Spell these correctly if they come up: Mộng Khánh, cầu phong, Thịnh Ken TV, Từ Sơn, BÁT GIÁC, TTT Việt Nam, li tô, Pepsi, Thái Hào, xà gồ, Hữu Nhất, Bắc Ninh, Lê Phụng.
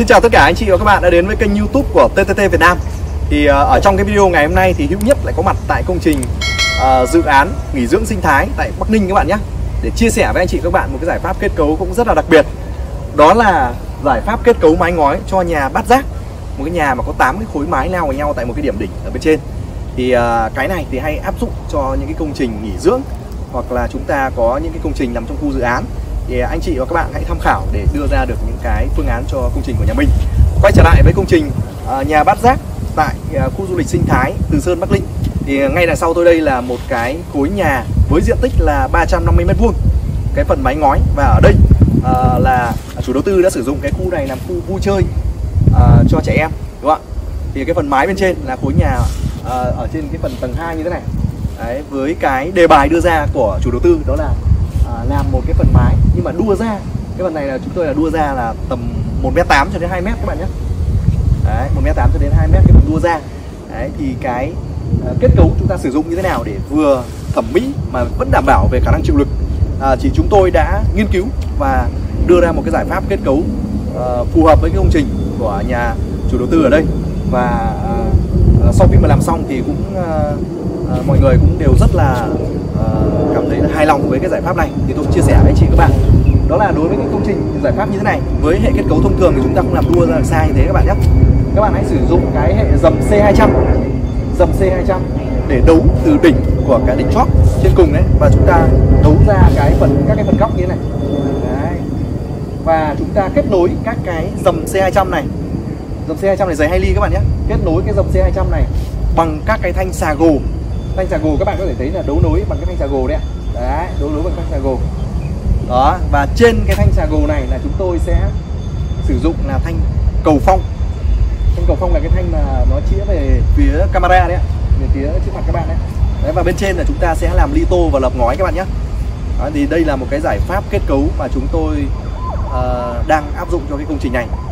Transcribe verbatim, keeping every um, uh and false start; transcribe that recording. Xin chào tất cả anh chị và các bạn đã đến với kênh YouTube của tê tê tê Việt Nam. Thì ở trong cái video ngày hôm nay thì Hữu Nhất lại có mặt tại công trình uh, dự án nghỉ dưỡng sinh thái tại Bắc Ninh các bạn nhé, để chia sẻ với anh chị các bạn một cái giải pháp kết cấu cũng rất là đặc biệt. Đó là giải pháp kết cấu mái ngói cho nhà Bát Giác, một cái nhà mà có tám cái khối mái lao vào nhau tại một cái điểm đỉnh ở bên trên. Thì uh, cái này thì hay áp dụng cho những cái công trình nghỉ dưỡng, hoặc là chúng ta có những cái công trình nằm trong khu dự án. Thì anh chị và các bạn hãy tham khảo để đưa ra được những cái phương án cho công trình của nhà mình. Quay trở lại với công trình uh, nhà Bát Giác tại uh, khu du lịch sinh thái Từ Sơn, Bắc Ninh. Thì ngay đằng sau tôi đây là một cái khối nhà với diện tích là ba trăm năm mươi mét vuông, cái phần mái ngói. Và ở đây uh, là chủ đầu tư đã sử dụng cái khu này làm khu vui chơi uh, cho trẻ em, đúng không ạ? Thì cái phần mái bên trên là khối nhà uh, ở trên cái phần tầng hai như thế này. Đấy, với cái đề bài đưa ra của chủ đầu tư đó là uh, làm một cái phần mái, nhưng mà đua ra cái phần này là chúng tôi là đua ra là tầm một mét tám cho đến hai mét các bạn nhé. Đấy, một mét tám cho đến hai mét cái phần đua ra. Đấy, thì cái uh, kết cấu chúng ta sử dụng như thế nào để vừa thẩm mỹ mà vẫn đảm bảo về khả năng chịu lực, uh, thì chúng tôi đã nghiên cứu và đưa ra một cái giải pháp kết cấu uh, phù hợp với cái công trình của nhà chủ đầu tư ở đây. Và uh, sau khi mà làm xong thì cũng uh, Uh, mọi người cũng đều rất là uh, cảm thấy là hài lòng với cái giải pháp này. Thì tôi chia sẻ với anh chị các bạn, đó là đối với những công trình giải pháp như thế này, với hệ kết cấu thông thường thì chúng ta không làm đua ra được sai như thế các bạn nhé. Các bạn hãy sử dụng cái hệ dầm C hai trăm, dầm C hai trăm để đấu từ đỉnh của cái đỉnh chóp trên cùng đấy, và chúng ta đấu ra cái phần các cái phần góc như thế này. Đấy. Và chúng ta kết nối các cái dầm C hai trăm này, dầm C hai trăm này dày hai ly các bạn nhé, kết nối cái dầm C hai trăm này bằng các cái thanh xà gồ. Thanh xà gồ các bạn có thể thấy là đấu nối bằng cái thanh xà gồ đấy ạ. Đấy, đấu nối bằng thanh xà gồ. Đó, và trên cái thanh xà gồ này là chúng tôi sẽ sử dụng là thanh cầu phong. Thanh cầu phong là cái thanh mà nó chĩa về phía camera đấy ạ, về phía trước mặt các bạn đấy. Đấy, và bên trên là chúng ta sẽ làm li tô và lợp ngói các bạn nhé. Đó, thì đây là một cái giải pháp kết cấu mà chúng tôi uh, đang áp dụng cho cái công trình này.